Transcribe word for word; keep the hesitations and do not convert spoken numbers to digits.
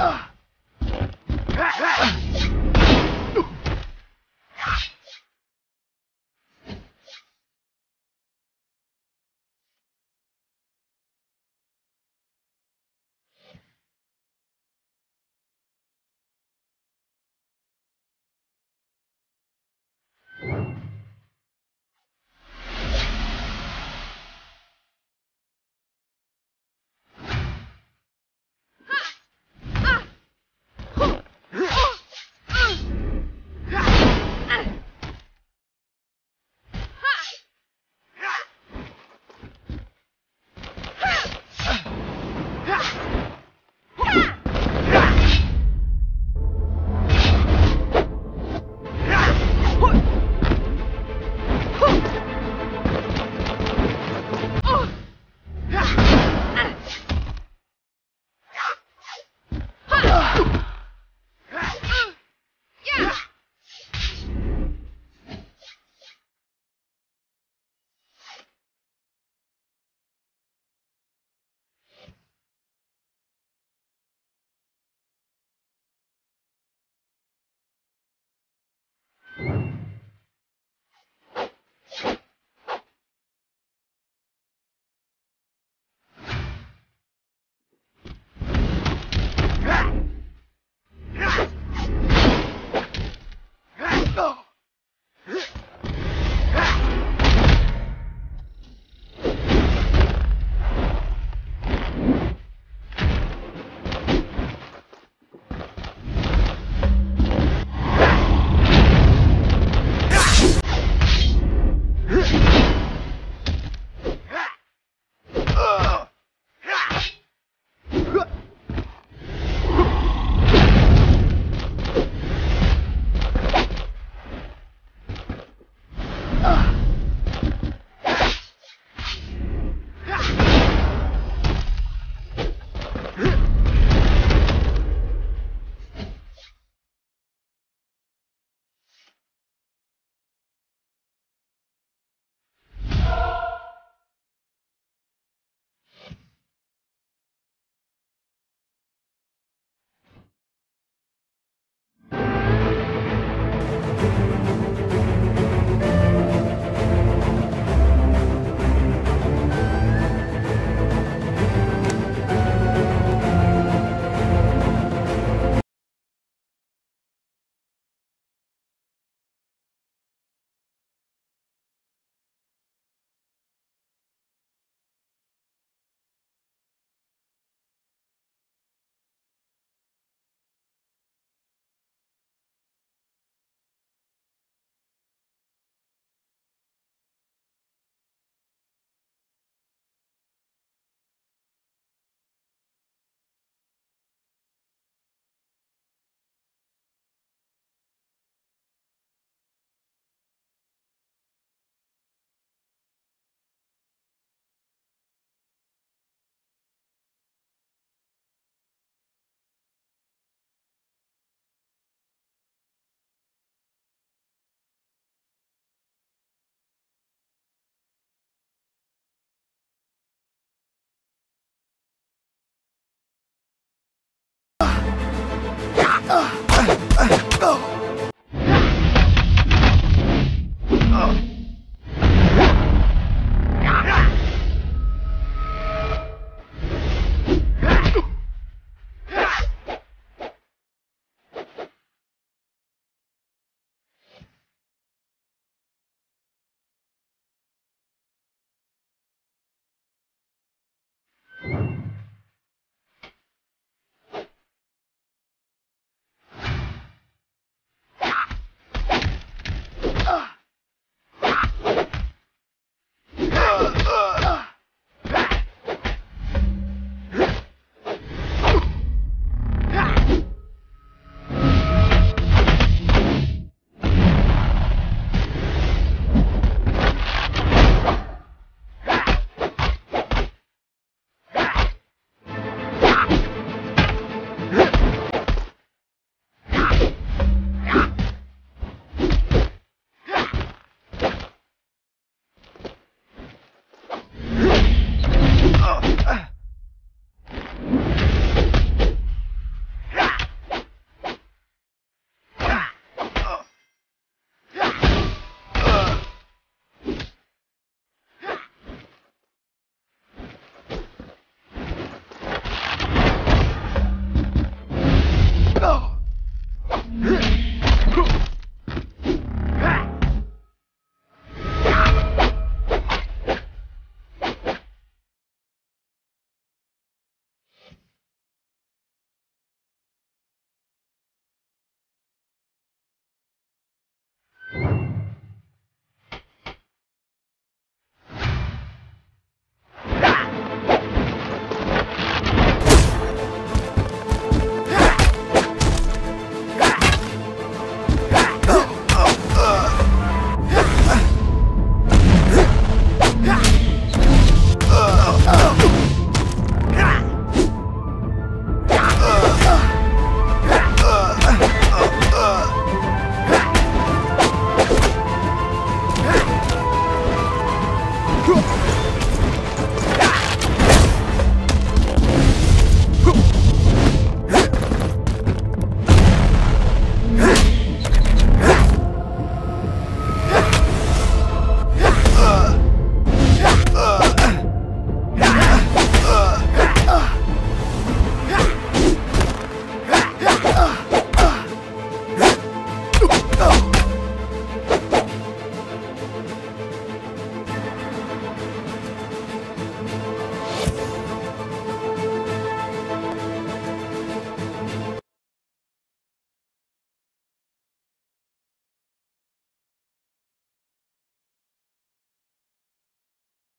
Uh, uh, uh, oh.